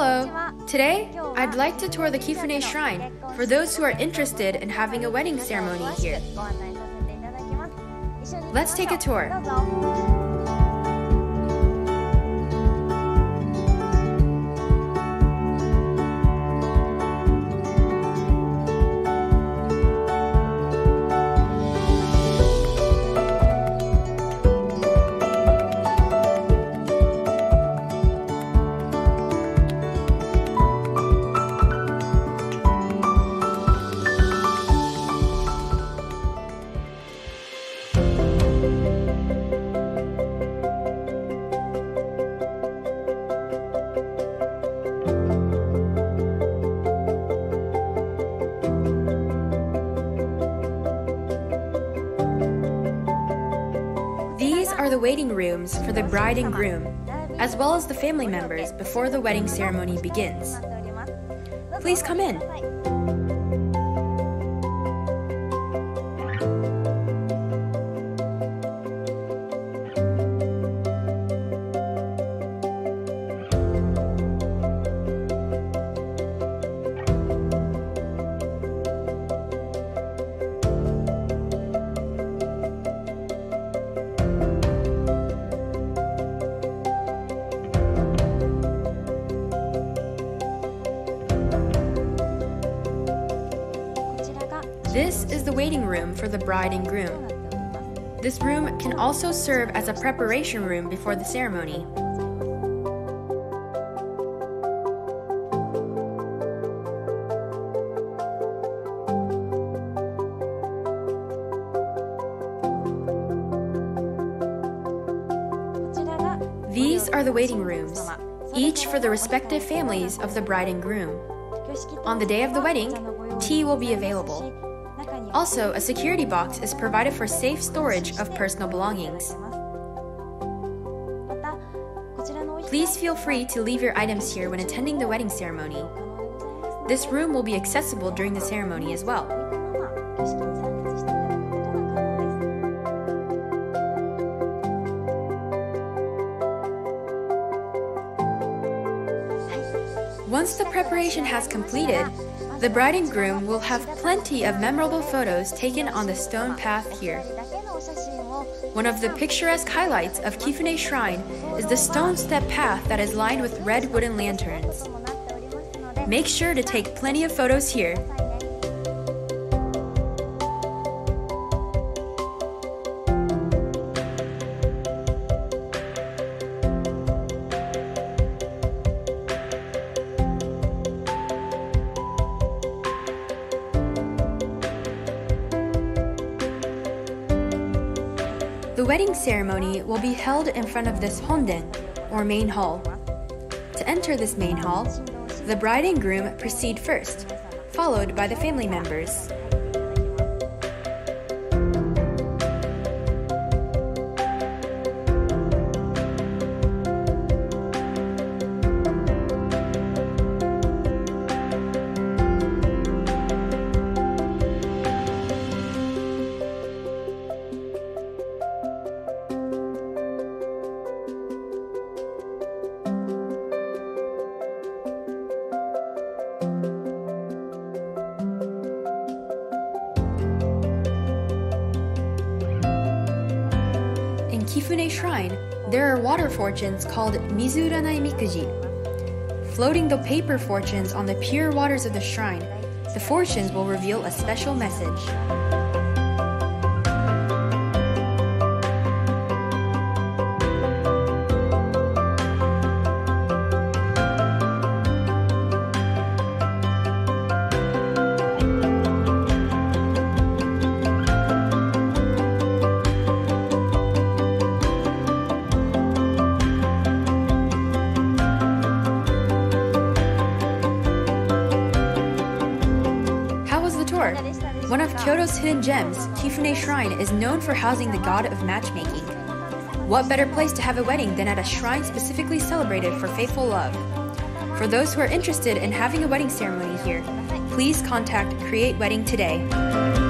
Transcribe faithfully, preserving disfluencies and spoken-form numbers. Hello! Today, I'd like to tour the Kifune Shrine for those who are interested in having a wedding ceremony here. Let's take a tour. Are the waiting rooms for the bride and groom, as well as the family members before the wedding ceremony begins. Please come in. This is the waiting room for the bride and groom. This room can also serve as a preparation room before the ceremony. These are the waiting rooms, each for the respective families of the bride and groom. On the day of the wedding, tea will be available. Also, a security box is provided for safe storage of personal belongings. Please feel free to leave your items here when attending the wedding ceremony. This room will be accessible during the ceremony as well. Once the preparation has completed, the bride and groom will have plenty of memorable photos taken on the stone path here. One of the picturesque highlights of Kifune Shrine is the stone step path that is lined with red wooden lanterns. Make sure to take plenty of photos here. The wedding ceremony will be held in front of this Honden, or main hall. To enter this main hall, the bride and groom proceed first, followed by the family members. Kifune Shrine, there are water fortunes called Mizu Uranai Mikuji. Floating the paper fortunes on the pure waters of the shrine, the fortunes will reveal a special message. One of Kyoto's hidden gems, Kifune Shrine is known for housing the god of matchmaking. What better place to have a wedding than at a shrine specifically celebrated for faithful love? For those who are interested in having a wedding ceremony here, please contact Create Wedding today.